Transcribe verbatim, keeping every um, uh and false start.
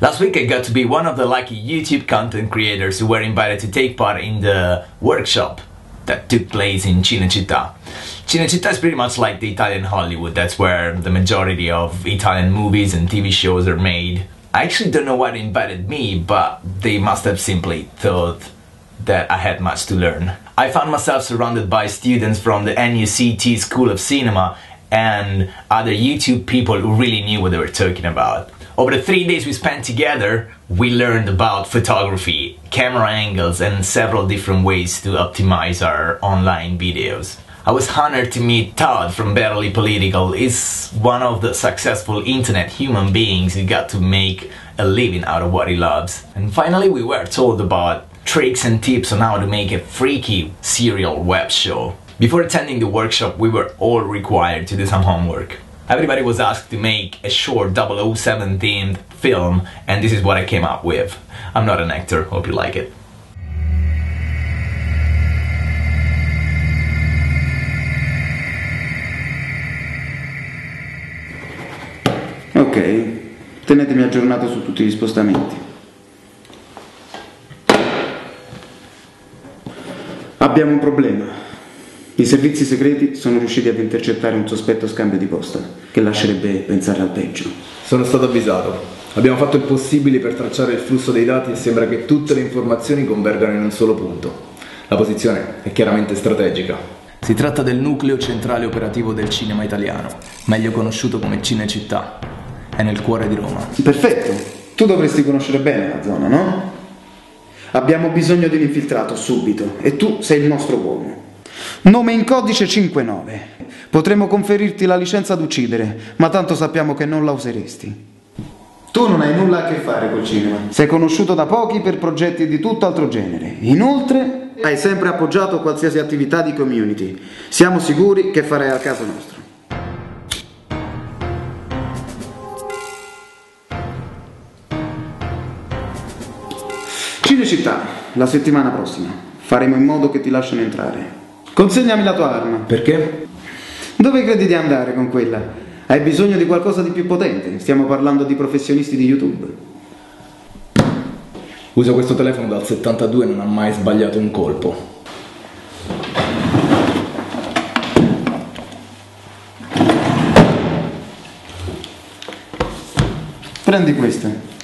Last week I got to be one of the lucky YouTube content creators who were invited to take part in the workshop that took place in Cinecittà. Cinecittà is pretty much like the Italian Hollywood. That's where the majority of Italian movies and T V shows are made. I actually don't know why they invited me, but they must have simply thought that I had much to learn. I found myself surrounded by students from the N U C T School of Cinema and other YouTube people who really knew what they were talking about. Over the three days we spent together, we learned about photography, camera angles, and several different ways to optimize our online videos. I was honored to meet Todd from Barely Political. He's one of the successful internet human beings who got to make a living out of what he loves. And finally we were told about tricks and tips on how to make a freaky serial web show. Before attending the workshop, we were all required to do some homework. Everybody was asked to make a short double oh seven themed film, and this is what I came up with. I'm not an actor, hope you like it. Ok, tenetemi aggiornato su tutti gli spostamenti. Abbiamo un problema. I servizi segreti sono riusciti ad intercettare un sospetto scambio di posta, che lascerebbe pensare al peggio. Sono stato avvisato. Abbiamo fatto il possibile per tracciare il flusso dei dati e sembra che tutte le informazioni convergano in un solo punto. La posizione è chiaramente strategica. Si tratta del nucleo centrale operativo del cinema italiano, meglio conosciuto come Cinecittà. È nel cuore di Roma. Perfetto! Tu dovresti conoscere bene la zona, no? Abbiamo bisogno di un infiltrato, subito, e tu sei il nostro uomo. Nome in codice cinquantanove. Potremmo conferirti la licenza ad uccidere, ma tanto sappiamo che non la useresti. Tu non hai nulla a che fare col cinema. Sei conosciuto da pochi per progetti di tutt'altro genere. Inoltre, hai sempre appoggiato qualsiasi attività di community. Siamo sicuri che farai al caso nostro. Cinecittà, la settimana prossima. Faremo in modo che ti lasciano entrare. Consegnami la tua arma. Perché? Dove credi di andare con quella? Hai bisogno di qualcosa di più potente. Stiamo parlando di professionisti di YouTube. Uso questo telefono dal settantadue e non ha mai sbagliato un colpo. Prendi questa.